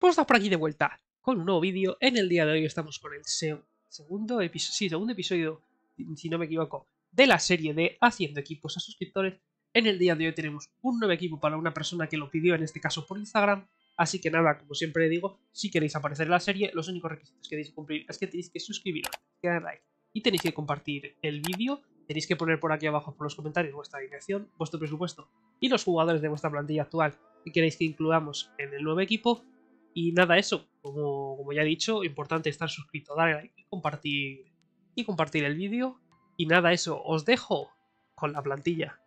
Pues estamos por aquí de vuelta con un nuevo vídeo. En el día de hoy estamos con el segundo episodio, si no me equivoco, de la serie de Haciendo Equipos a Suscriptores. En el día de hoy tenemos un nuevo equipo para una persona que lo pidió, en este caso por Instagram. Así que nada, como siempre digo, si queréis aparecer en la serie, los únicos requisitos que tenéis que cumplir es que tenéis que suscribiros, que dar like y tenéis que compartir el vídeo. Tenéis que poner por aquí abajo, por los comentarios, vuestra alineación, vuestro presupuesto y los jugadores de vuestra plantilla actual que queréis que incluamos en el nuevo equipo. Y nada, eso, como ya he dicho, importante estar suscrito, darle like y compartir el vídeo. Y nada, eso, os dejo con la plantilla.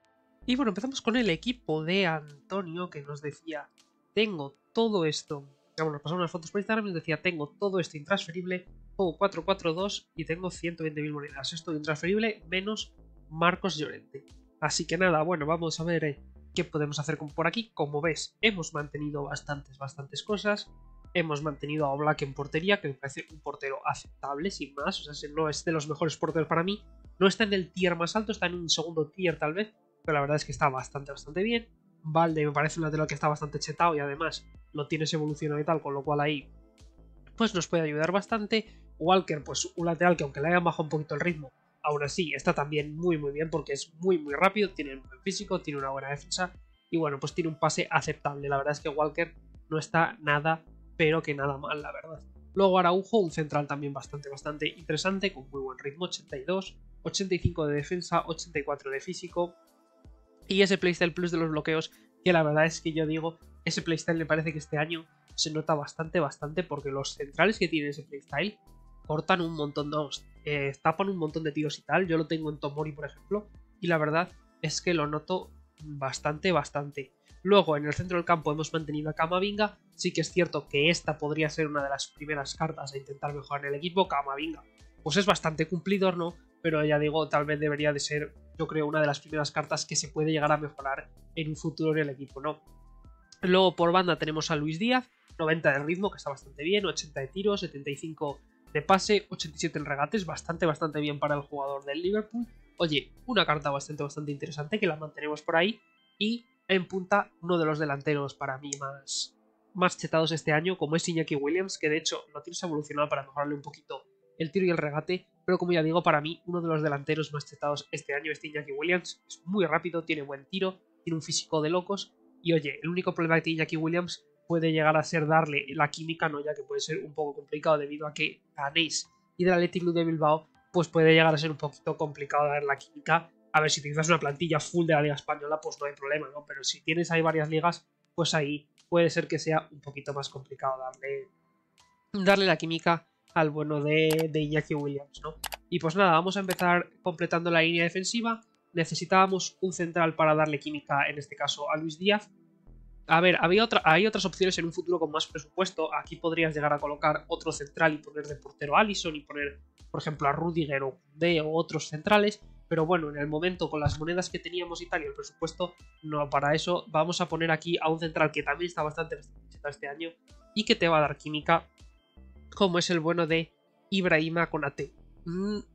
Y bueno, empezamos con el equipo de Antonio, que nos decía, tengo todo esto, nos pasaron unas fotos por Instagram y nos decía, tengo todo esto intransferible, juego 4-4-2 y tengo 120.000 monedas, esto intransferible menos Marcos Llorente. Así que nada, bueno, vamos a ver qué podemos hacer por aquí. Como ves, hemos mantenido bastantes cosas. Hemos mantenido a Oblak en portería, que me parece un portero aceptable, sin más. O sea, no es de los mejores porteros para mí. No está en el tier más alto, está en un segundo tier tal vez, pero la verdad es que está bastante bien. Valde me parece un lateral que está bastante chetado y además lo tienes evolucionado y tal, con lo cual ahí pues nos puede ayudar bastante. Walker, pues un lateral que aunque le hayan bajado un poquito el ritmo, aún así está también muy bien porque es muy rápido, tiene un buen físico, tiene una buena defensa y bueno, pues tiene un pase aceptable. La verdad es que Walker no está nada, pero que nada mal, la verdad. Luego Araujo, un central también bastante interesante, con muy buen ritmo, 82, 85 de defensa, 84 de físico. Y ese playstyle plus de los bloqueos, que la verdad es que yo digo, ese playstyle me parece que este año se nota bastante, porque los centrales que tienen ese playstyle cortan un montón, tapan un montón de tiros y tal. Yo lo tengo en Tomori, por ejemplo, y la verdad es que lo noto bastante. Luego en el centro del campo hemos mantenido a Kamavinga. Sí que es cierto que esta podría ser una de las primeras cartas a intentar mejorar en el equipo. Kamavinga pues es bastante cumplidor, ¿no? Pero ya digo, tal vez debería de ser, yo creo, una de las primeras cartas que se puede llegar a mejorar en un futuro en el equipo, ¿no? Luego por banda tenemos a Luis Díaz, 90 de ritmo, que está bastante bien, 80 de tiros, 75 de pase, 87 en regates, bastante bien para el jugador del Liverpool. Oye, una carta bastante interesante que la mantenemos por ahí. Y en punta, uno de los delanteros para mí más chetados este año, como es Iñaki Williams, que de hecho lo tienes evolucionado para mejorarle un poquito el tiro y el regate, pero como ya digo, para mí uno de los delanteros más chetados este año es Iñaki Williams. Es muy rápido, tiene buen tiro, tiene un físico de locos y oye, el único problema que tiene Iñaki Williams puede llegar a ser darle la química, ¿no? Ya que puede ser un poco complicado debido a que ganéis y del Athletic Club de Bilbao, pues puede llegar a ser un poquito complicado dar la química. A ver, si utilizas una plantilla full de la Liga Española, pues no hay problema, ¿no? Pero si tienes ahí varias ligas, pues ahí puede ser que sea un poquito más complicado darle la química al bueno de Iñaki Williams, ¿no? Y pues nada, vamos a empezar completando la línea defensiva. Necesitábamos un central para darle química, en este caso a Luis Díaz. A ver, hay otras opciones en un futuro con más presupuesto. Aquí podrías llegar a colocar otro central y poner de portero a Allison y poner, por ejemplo, a Rudiger o Koundé o otros centrales. Pero bueno, en el momento, con las monedas que teníamos y tal y el presupuesto, no para eso. Vamos a poner aquí a un central que también está bastante necesitado este año y que te va a dar química, como es el bueno de Ibrahima Konate.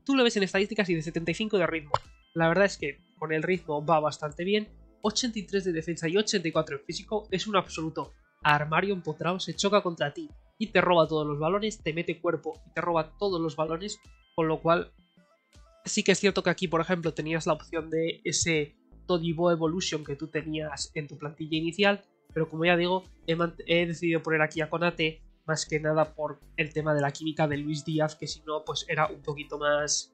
Tú lo ves en estadísticas y de 75 de ritmo. La verdad es que con el ritmo va bastante bien. 83 de defensa y 84 en físico, es un absoluto armario empotrado, se choca contra ti y te roba todos los balones, te mete cuerpo y te roba todos los balones, con lo cual sí que es cierto que aquí, por ejemplo, tenías la opción de ese Todibo Evolution que tú tenías en tu plantilla inicial, pero como ya digo, he decidido poner aquí a Konate, más que nada por el tema de la química de Luis Díaz, que si no, pues era un poquito más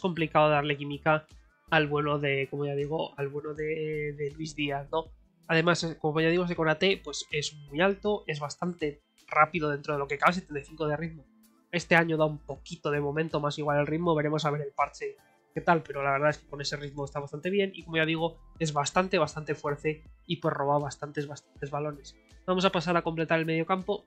complicado darle química al bueno de, como ya digo, al bueno de Luis Díaz, ¿no? Además, como ya digo, ese Konate pues es muy alto, es bastante rápido dentro de lo que cabe, 75 de ritmo. Este año da un poquito de momento más igual el ritmo, veremos a ver el parche qué tal, pero la verdad es que con ese ritmo está bastante bien y como ya digo, es bastante fuerte y pues roba bastantes balones. Vamos a pasar a completar el mediocampo.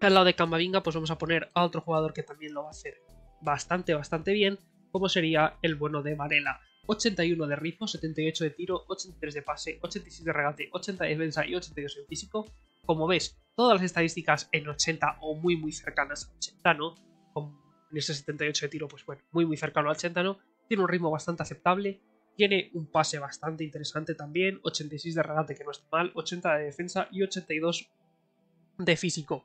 Al lado de Kamavinga pues vamos a poner a otro jugador que también lo va a hacer bastante bien, como sería el bueno de Varela. 81 de ritmo, 78 de tiro, 83 de pase, 86 de regate, 80 de defensa y 82 en físico. Como ves, todas las estadísticas en 80 o muy cercanas a 80, ¿no? Con ese 78 de tiro, pues bueno, muy cercano a 80, ¿no? Tiene un ritmo bastante aceptable, tiene un pase bastante interesante también, 86 de regate que no está mal, 80 de defensa y 82 de físico.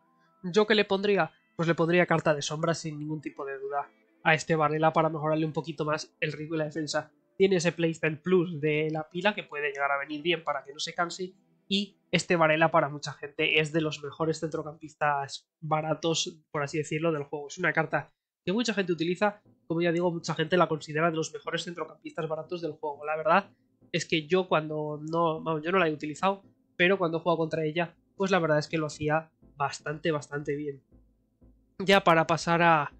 ¿Yo qué le pondría? Pues le pondría carta de sombra sin ningún tipo de duda a este Varela para mejorarle un poquito más el ritmo y la defensa. Tiene ese playstyle plus de la pila que puede llegar a venir bien para que no se canse. Y este Varela para mucha gente es de los mejores centrocampistas baratos, por así decirlo, del juego. Es una carta que mucha gente utiliza. Como ya digo, mucha gente la considera de los mejores centrocampistas baratos del juego. La verdad es que yo cuando no... Bueno, yo no la he utilizado, pero cuando he jugado contra ella, pues la verdad es que lo hacía bastante, bastante bien. Ya para pasar a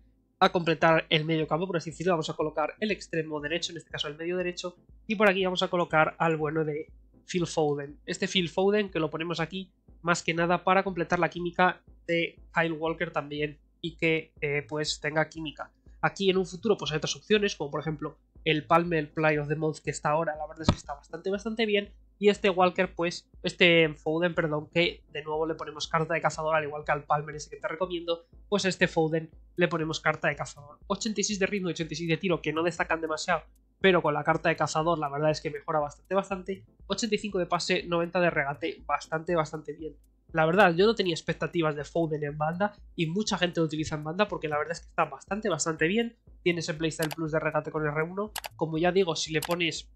completar el medio campo, por así decirlo, vamos a colocar el extremo derecho, en este caso el medio derecho. Y por aquí vamos a colocar al bueno de Phil Foden. Este Phil Foden que lo ponemos aquí más que nada para completar la química de Kyle Walker también y que pues tenga química. Aquí en un futuro pues hay otras opciones como por ejemplo el Palmer, el Play of the Month que está ahora, la verdad es que está bastante bastante bien. Y este Walker pues, este Foden perdón, que de nuevo le ponemos carta de cazador al igual que al Palmer ese que te recomiendo, pues a este Foden le ponemos carta de cazador. 86 de ritmo y 86 de tiro que no destacan demasiado, pero con la carta de cazador la verdad es que mejora bastante, bastante. 85 de pase, 90 de regate, bastante, bastante bien. La verdad, yo no tenía expectativas de Foden en banda y mucha gente lo utiliza en banda porque la verdad es que está bastante, bastante bien. Tiene ese playstyle plus de regate con R1. Como ya digo, si le pones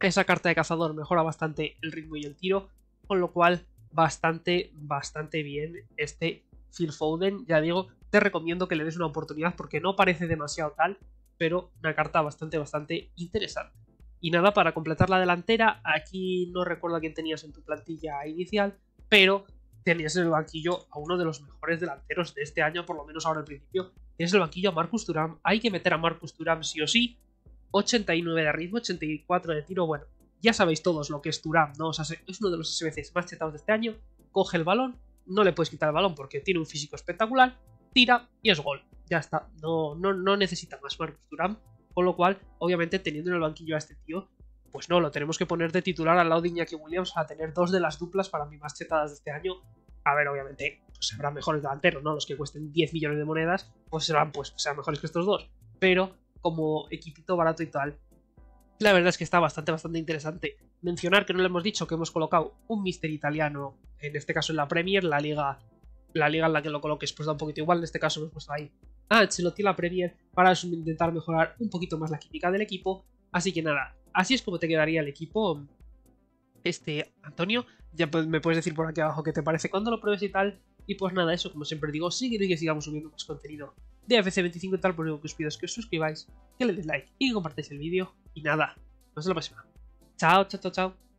esa carta de cazador mejora bastante el ritmo y el tiro, con lo cual bastante, bastante bien este Phil Foden. Ya digo, te recomiendo que le des una oportunidad porque no parece demasiado tal, pero una carta bastante, bastante interesante. Y nada, para completar la delantera, aquí no recuerdo a quién tenías en tu plantilla inicial, pero tenías en el banquillo a uno de los mejores delanteros de este año, por lo menos ahora al principio. Tienes en el banquillo a Marcus Thuram, hay que meter a Marcus Thuram sí o sí. 89 de ritmo, 84 de tiro, bueno, ya sabéis todos lo que es Thuram, ¿no? O sea, es uno de los SBCs más chetados de este año, coge el balón, no le puedes quitar el balón porque tiene un físico espectacular, tira y es gol. Ya está, no necesita más Marcus Thuram, con lo cual, obviamente, teniendo en el banquillo a este tío, pues no, lo tenemos que poner de titular al lado de Iñaki Williams a tener dos de las duplas para mí más chetadas de este año. A ver, obviamente, pues habrá mejores delanteros, ¿no? Los que cuesten 10 millones de monedas, pues serán, sean mejores que estos dos, pero como equipito barato y tal, la verdad es que está bastante, bastante interesante. Mencionar que no le hemos dicho que hemos colocado un mister italiano, en este caso en la Premier, la liga en la que lo coloques pues da un poquito igual, en este caso hemos puesto ahí Ancelotti la Premier para intentar mejorar un poquito más la química del equipo. Así que nada, así es como te quedaría el equipo este, Antonio. Ya me puedes decir por aquí abajo qué te parece cuando lo pruebes y tal. Y pues nada, eso, como siempre digo, si queréis que sigamos subiendo más contenido de FC25 y tal, por lo que os pido es que os suscribáis, que le deis like y que compartáis el vídeo. Y nada, nos vemos en la próxima. Chao, chao, chao, chao.